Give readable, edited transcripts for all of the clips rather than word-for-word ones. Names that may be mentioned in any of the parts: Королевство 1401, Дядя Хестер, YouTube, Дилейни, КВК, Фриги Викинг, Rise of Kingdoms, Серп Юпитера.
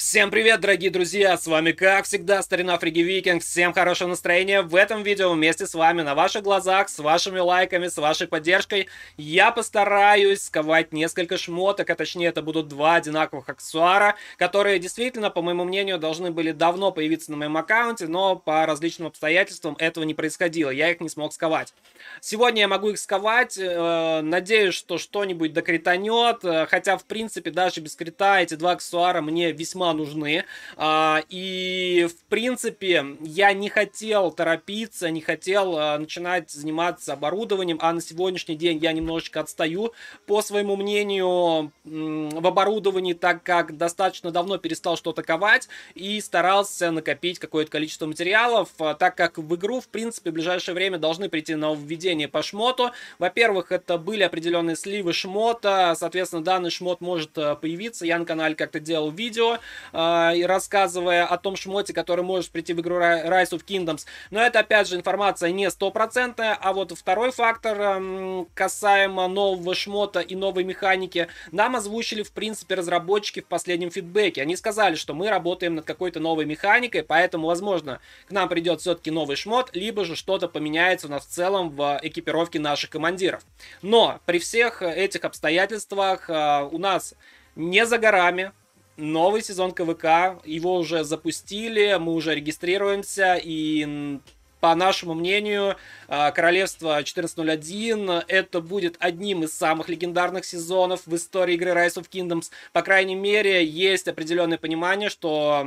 Всем привет, дорогие друзья, с вами как всегда старина Фриги Викинг, всем хорошего настроения. В этом видео вместе с вами на ваших глазах, с вашими лайками, с вашей поддержкой я постараюсь сковать несколько шмоток, а точнее это будут два одинаковых аксессуара, которые действительно, по моему мнению, должны были давно появиться на моем аккаунте, но по различным обстоятельствам этого не происходило, я их не смог сковать. Сегодня я могу их сковать, надеюсь, что что-нибудь докританет, хотя в принципе даже без крита эти два аксессуара мне весьма нужны, и в принципе я не хотел торопиться, не хотел начинать заниматься оборудованием, а на сегодняшний день я немножечко отстаю по своему мнению в оборудовании, так как достаточно давно перестал что-то ковать и старался накопить какое-то количество материалов, так как в игру в принципе в ближайшее время должны прийти нововведения по шмоту. Во-первых, это были определенные сливы шмота, соответственно данный шмот может появиться, я на канале как-то делал видео и рассказывая о том шмоте, который может прийти в игру Rise of Kingdoms. Но это, опять же, информация не стопроцентная. А вот второй фактор касаемо нового шмота и новой механики нам озвучили, в принципе, разработчики в последнем фидбэке. Они сказали, что мы работаем над какой-то новой механикой, поэтому, возможно, к нам придет все-таки новый шмот, либо же что-то поменяется у нас в целом в экипировке наших командиров. Но при всех этих обстоятельствах у нас не за горами новый сезон КВК, его уже запустили, мы уже регистрируемся, и по нашему мнению, Королевство 1401 это будет одним из самых легендарных сезонов в истории игры Rise of Kingdoms. По крайней мере, есть определенное понимание, что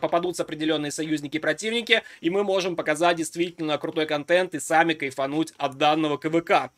попадутся определенные союзники и противники, и мы можем показать действительно крутой контент и сами кайфануть от данного КВК.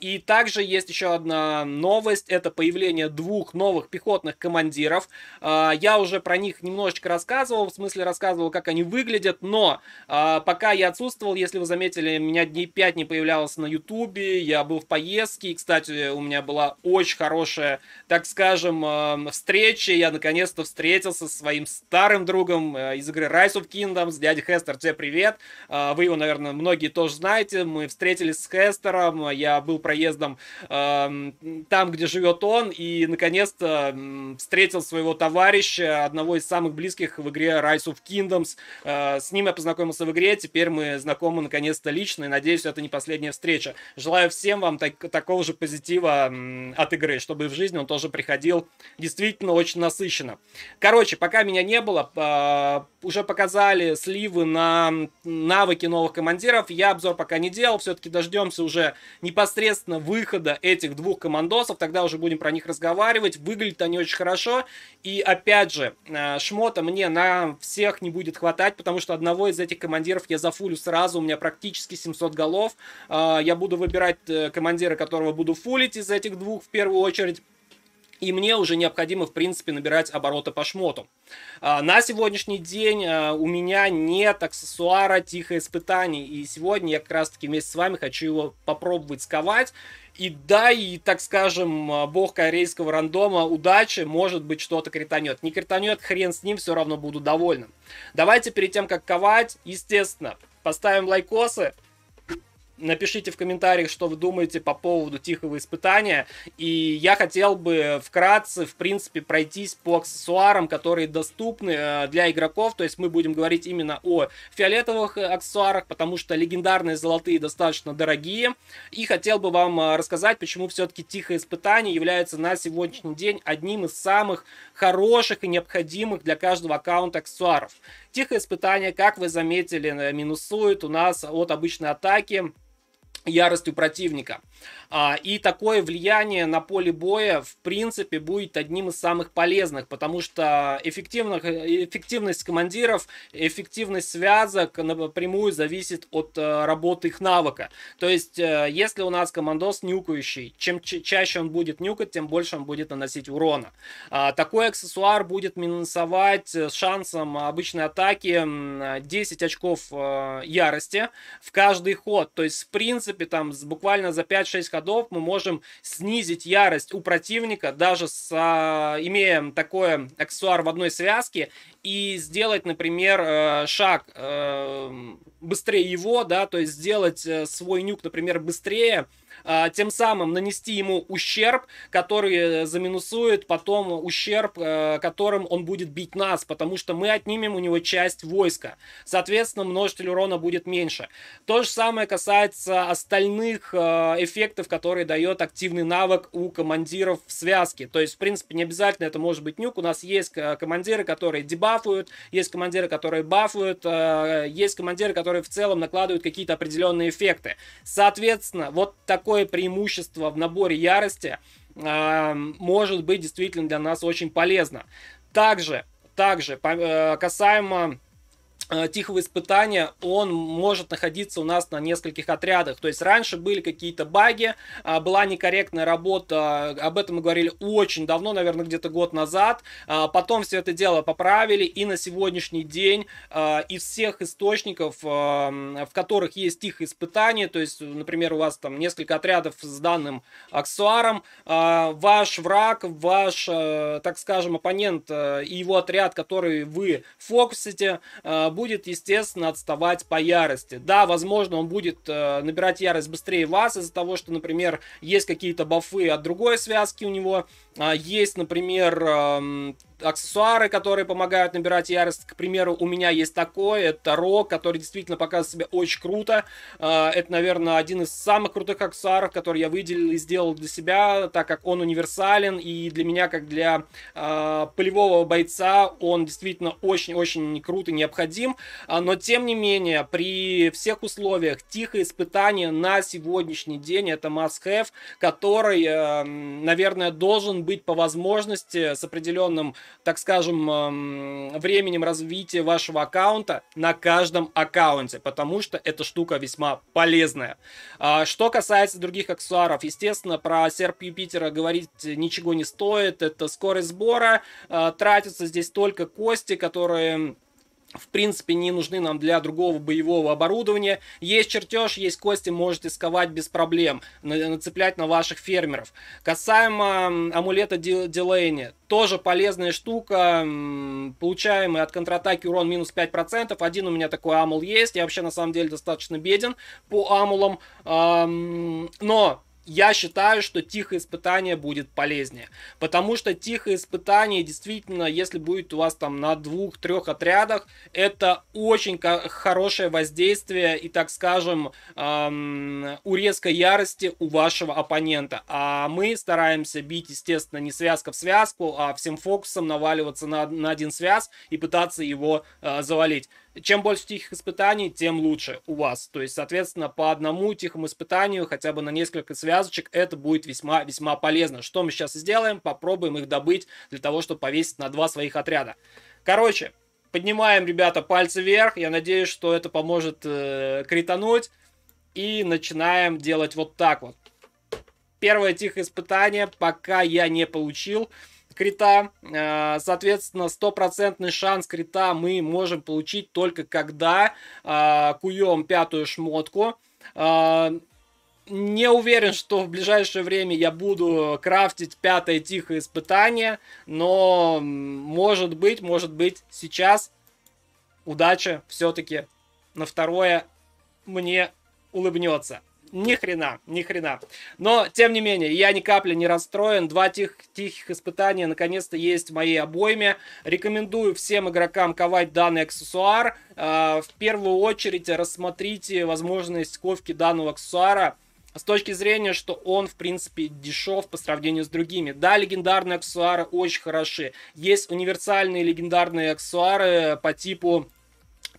И также есть еще одна новость, это появление двух новых пехотных командиров. Я уже про них немножечко рассказывал, в смысле рассказывал, как они выглядят, но пока я отсутствовал, если вы заметили, меня дней 5 не появлялось на ютубе, я был в поездке, и, кстати, у меня была очень хорошая, так скажем, встреча, я наконец-то встретился со своим старым другом из игры Rise of Kingdoms, дядя Хестер, тебе привет, вы его, наверное, многие тоже знаете, мы встретились с Хестером, я был проездом там, где живет он, и, наконец-то, встретил своего товарища, одного из самых близких в игре Rise of Kingdoms, с ним я познакомился в игре, теперь мы знакомы наконец-то лично, и надеюсь, это не последняя встреча. Желаю всем вам такого же позитива от игры, чтобы в жизни он тоже приходил действительно очень насыщенно. Короче, пока меня не было, уже показали сливы на навыки новых командиров, я обзор пока не делал, все-таки дождемся уже непосредственно выхода этих двух командосов, тогда уже будем про них разговаривать, выглядят они очень хорошо, и опять же, шмота мне на всех не будет хватать, потому что одного из этих командиров я зафулю сразу, у меня практически 700 голов. Я буду выбирать командира, которого буду фулить из этих двух в первую очередь. И мне уже необходимо, в принципе, набирать обороты по шмоту. На сегодняшний день у меня нет аксессуара «Тихое испытание». И сегодня я как раз-таки вместе с вами хочу его попробовать сковать. И да, и, так скажем, бог корейского рандома, удачи, может быть, что-то кританет. Не кританет, хрен с ним, все равно буду довольным. Давайте перед тем, как ковать, естественно, поставим лайкосы. Напишите в комментариях, что вы думаете по поводу «Тихого испытания». И я хотел бы вкратце, в принципе, пройтись по аксессуарам, которые доступны для игроков. То есть мы будем говорить именно о фиолетовых аксессуарах, потому что легендарные золотые достаточно дорогие. И хотел бы вам рассказать, почему все-таки «Тихое испытание» является на сегодняшний день одним из самых хороших и необходимых для каждого аккаунта аксессуаров. «Тихое испытание», как вы заметили, минусует у нас от обычной атаки яростью противника. И такое влияние на поле боя, в принципе, будет одним из самых полезных, потому что эффективность командиров, эффективность связок напрямую зависит от работы их навыка. То есть, если у нас командос нюкающий, чем чаще он будет нюкать, тем больше он будет наносить урона. Такой аксессуар будет минусовать с шансом обычной атаки 10 очков ярости в каждый ход. То есть, в принципе, там буквально за 5-6 ходов мы можем снизить ярость у противника, даже имея такой аксессуар в одной связке, и сделать, например, шаг быстрее его, да, то есть сделать свой нюк, например, быстрее, тем самым нанести ему ущерб, который заминусует потом ущерб, которым он будет бить нас, потому что мы отнимем у него часть войска. Соответственно, множитель урона будет меньше. То же самое касается остальных эффектов, которые дает активный навык у командиров в связке. То есть, в принципе, не обязательно это может быть нюк. У нас есть командиры, которые дебафуют, есть командиры, которые бафуют, есть командиры, которые в целом накладывают какие-то определенные эффекты. Соответственно, вот такое преимущество в наборе ярости может быть действительно для нас очень полезно. Также касаемо тихого испытания, он может находиться у нас на нескольких отрядах. То есть раньше были какие-то баги, была некорректная работа, об этом мы говорили очень давно, наверное, где-то год назад. Потом все это дело поправили, и на сегодняшний день из всех источников, в которых есть тихое испытание, то есть, например, у вас там несколько отрядов с данным аксессуаром, ваш враг, ваш, так скажем, оппонент и его отряд, который вы фокусите, будет, естественно, отставать по ярости. Да, возможно, он будет набирать ярость быстрее вас из-за того, что, например, есть какие-то бафы от другой связки у него, есть, например, аксессуары, которые помогают набирать ярость. К примеру, у меня есть такой, это Рок, который действительно показывает себя очень круто. Это, наверное, один из самых крутых аксессуаров, который я выделил и сделал для себя, так как он универсален, и для меня, как для полевого бойца, он действительно очень-очень крут и необходим. Но, тем не менее, при всех условиях тихое испытание на сегодняшний день — это must-have, который, наверное, должен быть по возможности с определенным, так скажем, временем развития вашего аккаунта на каждом аккаунте, потому что эта штука весьма полезная. Что касается других аксессуаров, естественно, про серп Юпитера говорить ничего не стоит. Это скорость сбора, тратятся здесь только кости, которые... в принципе, не нужны нам для другого боевого оборудования. Есть чертеж, есть кости, можете сковать без проблем, нацеплять на ваших фермеров. Касаемо амулета Дилейни, тоже полезная штука. Получаемый от контратаки урон минус 5%. Один у меня такой амул есть. Я вообще, на самом деле, достаточно беден по амулам. Но... я считаю, что тихое испытание будет полезнее, потому что тихое испытание действительно, если будет у вас там на 2-3 отрядах, это очень хорошее воздействие и, так скажем, урезка ярости у вашего оппонента. А мы стараемся бить, естественно, не связка в связку, а всем фокусом наваливаться на один связ и пытаться его завалить. Чем больше тихих испытаний, тем лучше у вас. То есть, соответственно, по одному тихому испытанию, хотя бы на несколько связочек, это будет весьма полезно. Что мы сейчас и сделаем? Попробуем их добыть для того, чтобы повесить на 2 своих отряда. Короче, поднимаем, ребята, пальцы вверх. Я надеюсь, что это поможет критануть. И начинаем делать вот так вот. Первое тихое испытание, пока я не получил крита. Соответственно, стопроцентный шанс крита мы можем получить только когда куем 5-ю шмотку. Не уверен, что в ближайшее время я буду крафтить 5-е тихое испытание, но может быть сейчас удача все-таки на 2-е мне улыбнется. Ни хрена. Но, тем не менее, я ни капли не расстроен. 2 тихих испытания наконец-то есть в моей обойме. Рекомендую всем игрокам ковать данный аксессуар. В первую очередь рассмотрите возможность ковки данного аксессуара с точки зрения, что он, в принципе, дешев по сравнению с другими. Да, легендарные аксессуары очень хороши. Есть универсальные легендарные аксессуары по типу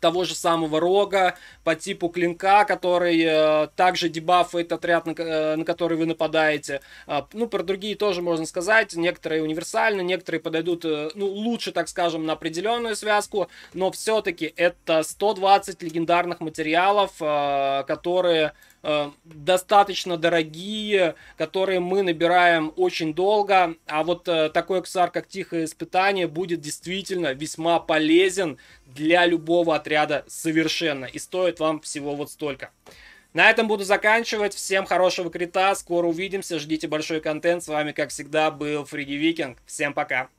того же самого Рога, по типу Клинка, который также дебафает отряд, на который вы нападаете. Ну, про другие тоже можно сказать. Некоторые универсальны, некоторые подойдут, ну, лучше, так скажем, на определенную связку. Но все-таки это 120 легендарных материалов, которые... достаточно дорогие, которые мы набираем очень долго, а вот такой аксессуар, как тихое испытание, будет действительно весьма полезен для любого отряда совершенно, и стоит вам всего вот столько. На этом буду заканчивать, всем хорошего крита, скоро увидимся, ждите большой контент, с вами, как всегда, был Фриги Викинг, всем пока!